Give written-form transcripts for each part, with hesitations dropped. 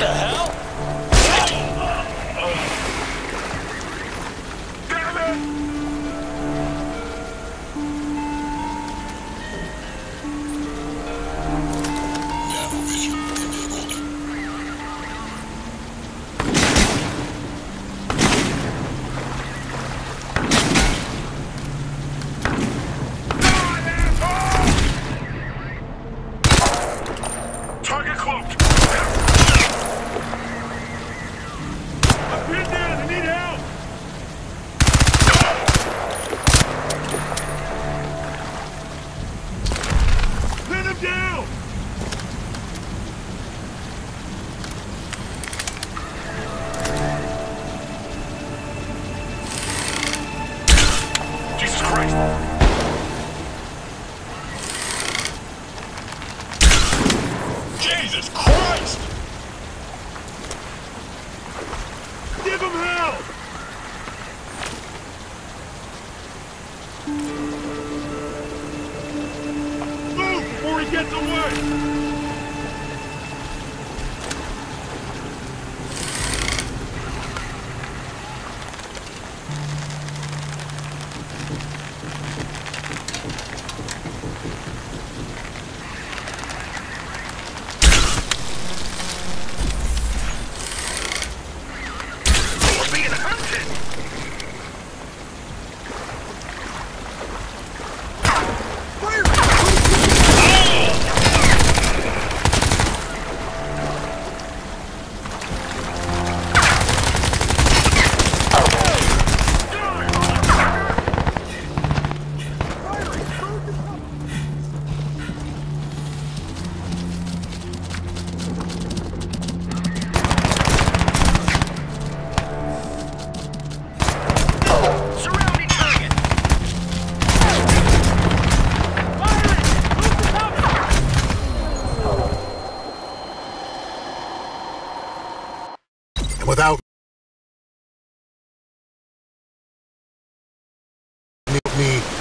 the hell?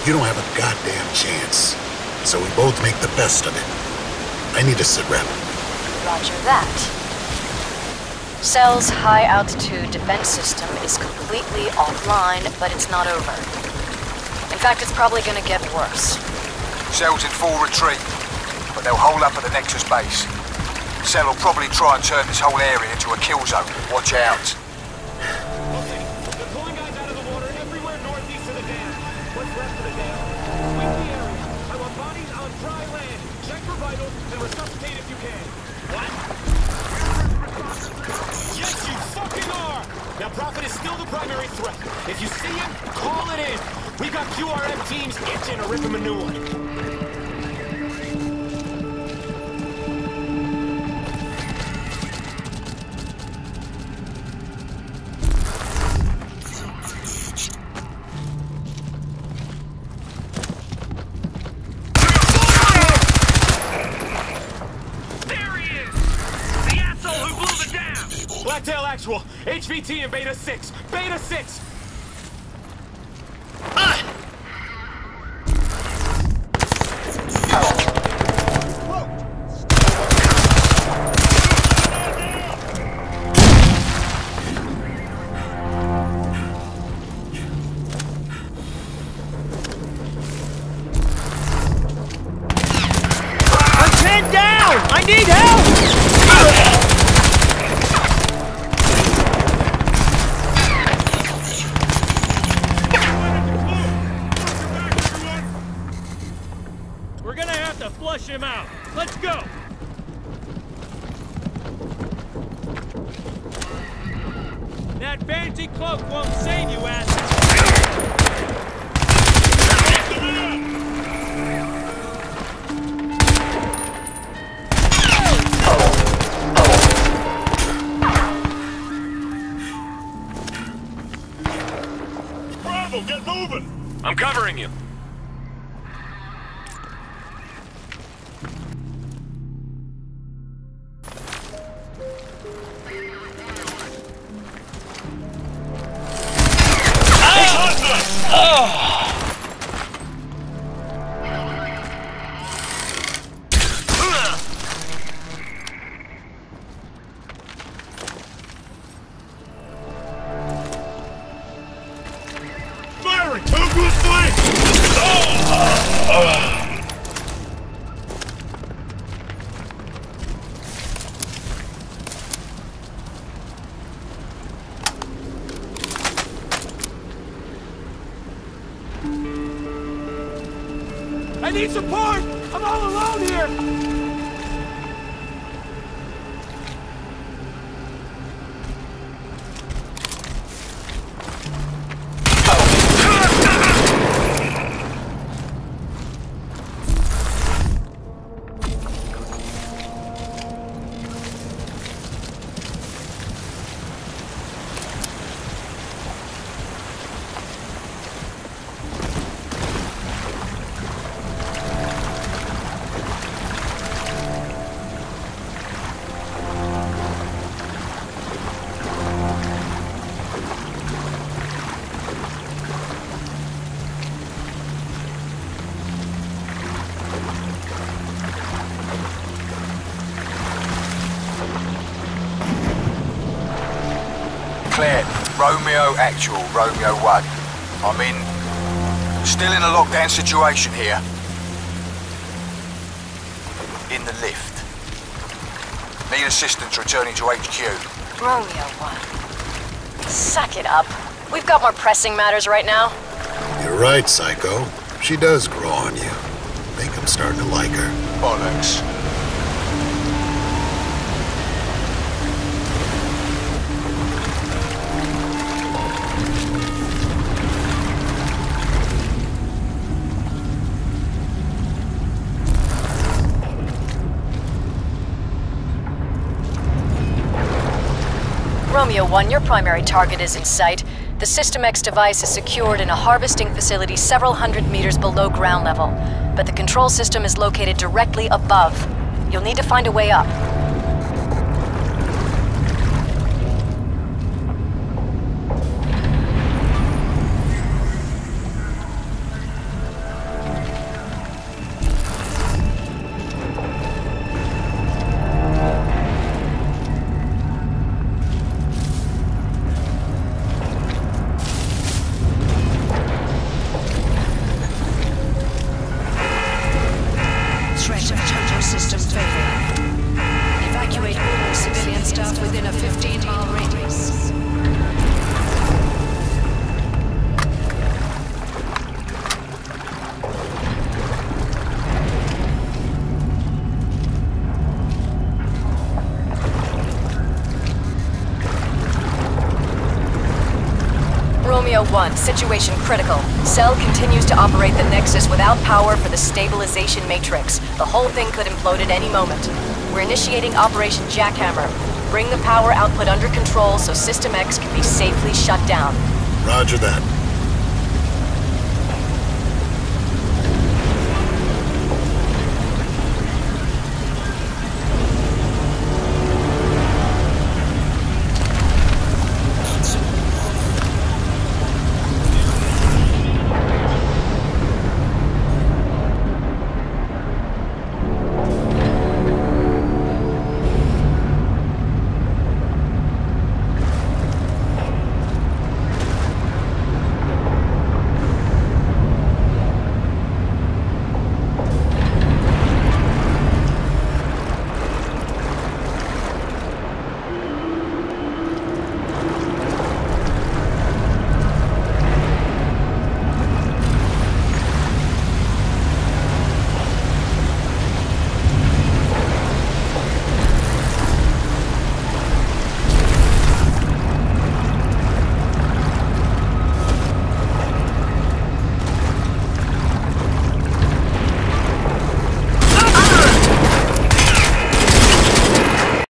You don't have a goddamn chance, so we both make the best of it. I need a sitrep. Roger that. Cell's high-altitude defense system is completely offline, but it's not over. In fact, it's probably gonna get worse. Cell's in full retreat, but they'll hole up at the Nexus base. Cell will probably try and turn this whole area into a kill zone. Watch out. Now, Prophet is still the primary threat. If you see him, call it in. We've got QRF teams itching to rip him a new one. Actual, HVT and Beta 6! Beta 6! I need support! I'm all alone here! Romeo Actual, Romeo One. Still in a lockdown situation here. In the lift. Need assistance returning to HQ. Romeo One. Suck it up. We've got more pressing matters right now. You're right, Psycho. She does grow on you. I think I'm starting to like her. Bollocks. Romeo One, your primary target is in sight. The System X device is secured in a harvesting facility several hundred meters below ground level, but the control system is located directly above. You'll need to find a way up. One, situation critical. Cell continues to operate the Nexus without power for the stabilization matrix. The whole thing could implode at any moment. We're initiating Operation Jackhammer. Bring the power output under control so System X can be safely shut down. Roger that.